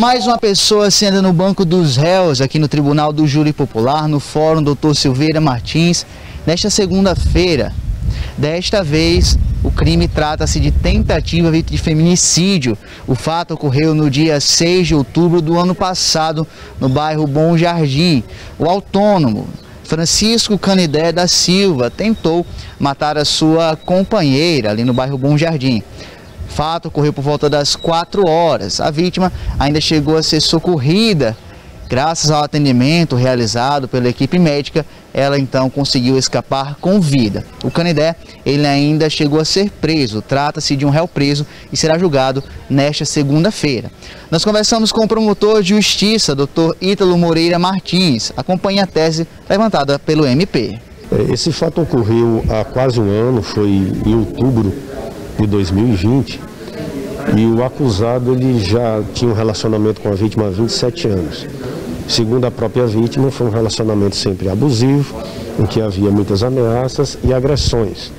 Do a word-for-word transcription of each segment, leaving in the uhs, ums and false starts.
Mais uma pessoa sendo no banco dos réus aqui no Tribunal do Júri Popular, no Fórum Doutor Silveira Martins, nesta segunda-feira. Desta vez, o crime trata-se de tentativa de feminicídio. O fato ocorreu no dia seis de outubro do ano passado, no bairro Bom Jardim. O autônomo Francisco Canidé da Silva tentou matar a sua companheira ali no bairro Bom Jardim. O fato ocorreu por volta das quatro horas. A vítima ainda chegou a ser socorrida. Graças ao atendimento realizado pela equipe médica, ela então conseguiu escapar com vida. O Canidé, ele ainda chegou a ser preso. Trata-se de um réu preso e será julgado nesta segunda-feira. Nós conversamos com o promotor de justiça, doutor Ítalo Moreira Martins. Acompanhe a tese levantada pelo M P. Esse fato ocorreu há quase um ano, foi em outubro de dois mil e vinte. E o acusado ele já tinha um relacionamento com a vítima há vinte e sete anos. Segundo a própria vítima, foi um relacionamento sempre abusivo, em que havia muitas ameaças e agressões.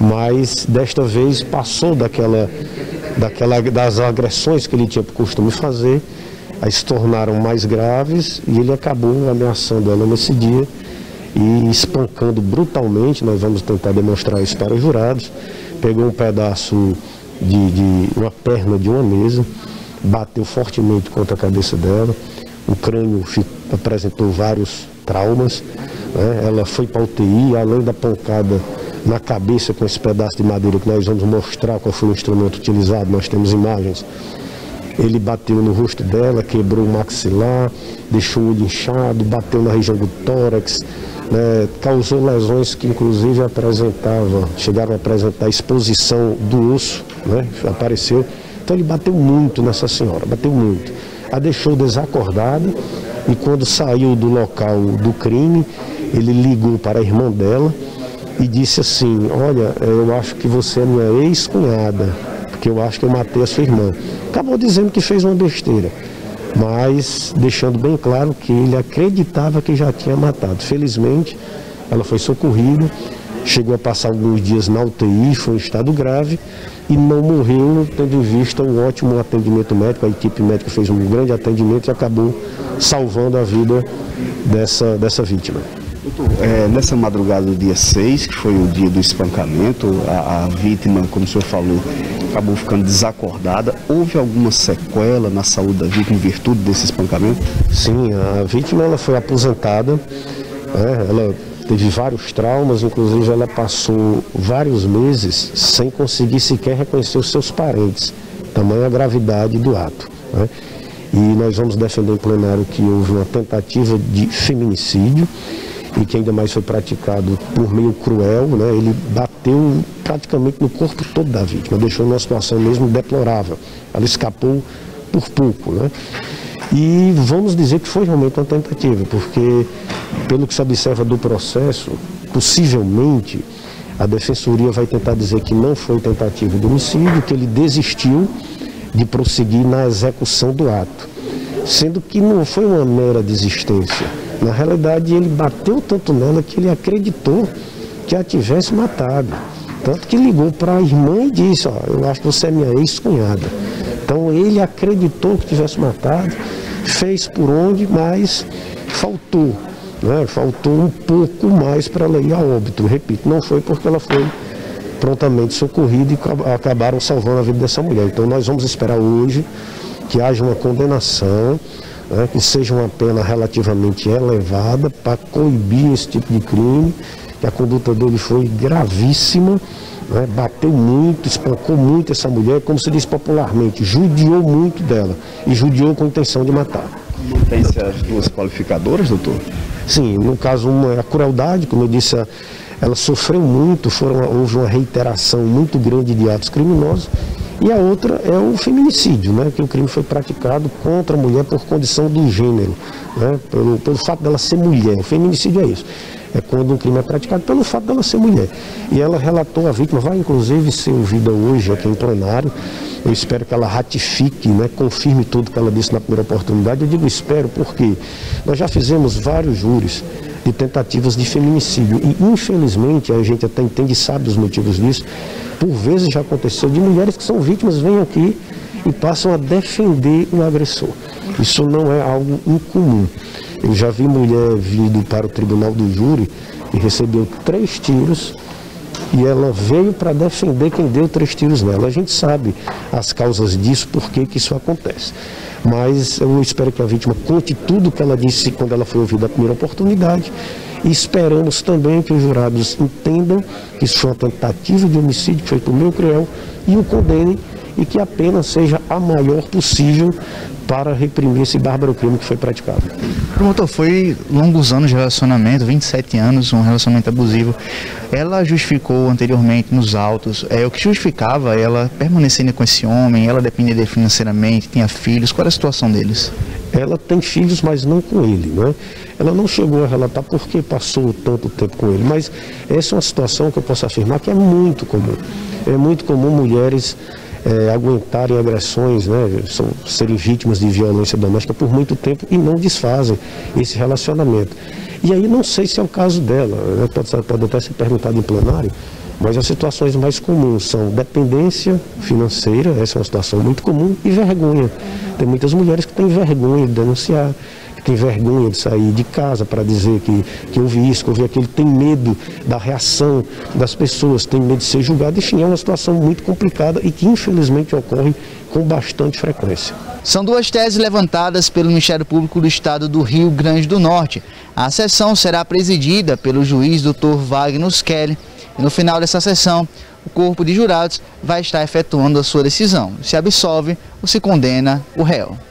Mas, desta vez, passou daquela, daquela, das agressões que ele tinha por costume fazer, aí se tornaram mais graves e ele acabou ameaçando ela nesse dia e espancando brutalmente. Nós vamos tentar demonstrar isso para os jurados. Pegou um pedaço de, de uma perna de uma mesa, bateu fortemente contra a cabeça dela. O crânio apresentou vários traumas, né? Ela foi para a U T I, além da pancada na cabeça com esse pedaço de madeira que nós vamos mostrar qual foi o instrumento utilizado, nós temos imagens. Ele bateu no rosto dela, quebrou o maxilar, deixou o olho inchado, bateu na região do tórax, né? Causou lesões que inclusive apresentavam, chegaram a apresentar exposição do osso, né? Apareceu. Então ele bateu muito nessa senhora, bateu muito. A deixou desacordada e quando saiu do local do crime, ele ligou para a irmã dela e disse assim: olha, eu acho que você é minha ex-cunhada, porque eu acho que eu matei a sua irmã. Acabou dizendo que fez uma besteira, mas deixando bem claro que ele acreditava que já tinha matado. Felizmente, ela foi socorrida, chegou a passar alguns dias na U T I, foi em estado grave e não morreu, tendo em vista o ótimo atendimento médico. A equipe médica fez um grande atendimento e acabou salvando a vida dessa, dessa vítima. Doutor, é, nessa madrugada do dia seis, que foi o dia do espancamento, a, a vítima, como o senhor falou, acabou ficando desacordada. Houve alguma sequela na saúde da vítima em virtude desse espancamento? Sim, a vítima ela foi aposentada, né, ela teve vários traumas, inclusive ela passou vários meses sem conseguir sequer reconhecer os seus parentes, tamanha a gravidade do ato, né? E nós vamos defender em plenário que houve uma tentativa de feminicídio e que ainda mais foi praticado por meio cruel, né? Ele bateu praticamente no corpo todo da vítima, deixou numa situação mesmo deplorável, ela escapou por pouco, né? E vamos dizer que foi realmente uma tentativa, porque, pelo que se observa do processo, possivelmente a defensoria vai tentar dizer que não foi tentativa de homicídio, que ele desistiu de prosseguir na execução do ato, sendo que não foi uma mera desistência. Na realidade, ele bateu tanto nela que ele acreditou que a tivesse matado, tanto que ligou para a irmã e disse: ó, eu acho que você é minha ex-cunhada. Então ele acreditou que tivesse matado, fez por onde, mas faltou, né? Faltou um pouco mais para ela ir a óbito. Repito, não foi porque ela foi prontamente socorrida e acabaram salvando a vida dessa mulher. Então nós vamos esperar hoje que haja uma condenação, né? Que seja uma pena relativamente elevada para coibir esse tipo de crime, que a conduta dele foi gravíssima. Né, bateu muito, espancou muito essa mulher, como se diz popularmente, judiou muito dela e judiou com intenção de matar. Mantém-se as duas qualificadoras, doutor? Sim, no caso uma é a crueldade, como eu disse, ela sofreu muito, foram, houve uma reiteração muito grande de atos criminosos, e a outra é o feminicídio, né, que o crime foi praticado contra a mulher por condição do gênero, né, pelo, pelo fato dela ser mulher. O feminicídio é isso. É quando um crime é praticado pelo fato dela ser mulher. E ela relatou a vítima, vai inclusive ser ouvida hoje aqui em plenário. Eu espero que ela ratifique, né, confirme tudo que ela disse na primeira oportunidade. Eu digo espero porque nós já fizemos vários júris de tentativas de feminicídio e infelizmente a gente até entende e sabe os motivos disso. Por vezes já aconteceu de mulheres que são vítimas, vêm aqui e passam a defender o agressor. Isso não é algo incomum. Eu já vi mulher vindo para o Tribunal do Júri e recebeu três tiros e ela veio para defender quem deu três tiros nela. A gente sabe as causas disso, por que que isso acontece. Mas eu espero que a vítima conte tudo o que ela disse quando ela foi ouvida a primeira oportunidade. E esperamos também que os jurados entendam que isso foi uma tentativa de homicídio feito por meio cruel e o condenem, e que a pena seja a maior possível para reprimir esse bárbaro crime que foi praticado. Promotor, foi longos anos de relacionamento, vinte e sete anos, um relacionamento abusivo. Ela justificou anteriormente nos autos, é, o que justificava ela permanecendo com esse homem? Ela dependia dele financeiramente, tinha filhos, qual era a situação deles? Ela tem filhos, mas não com ele, né? Ela não chegou a relatar porque passou tanto tempo com ele, mas essa é uma situação que eu posso afirmar que é muito comum. É muito comum mulheres É, aguentarem agressões, né, são, serem vítimas de violência doméstica por muito tempo e não desfazem esse relacionamento. E aí não sei se é o caso dela, né, pode, pode até ser perguntado em plenário, mas as situações mais comuns são dependência financeira, essa é uma situação muito comum, e vergonha. Tem muitas mulheres que têm vergonha de denunciar, que têm vergonha de sair de casa para dizer que, que houve isso, que houve aquilo, tem medo da reação das pessoas, tem medo de ser julgado. Enfim, é uma situação muito complicada e que infelizmente ocorre com bastante frequência. São duas teses levantadas pelo Ministério Público do Estado do Rio Grande do Norte. A sessão será presidida pelo juiz doutor Wagner Kelly. E no final dessa sessão, o corpo de jurados vai estar efetuando a sua decisão, se absolve ou se condena o réu.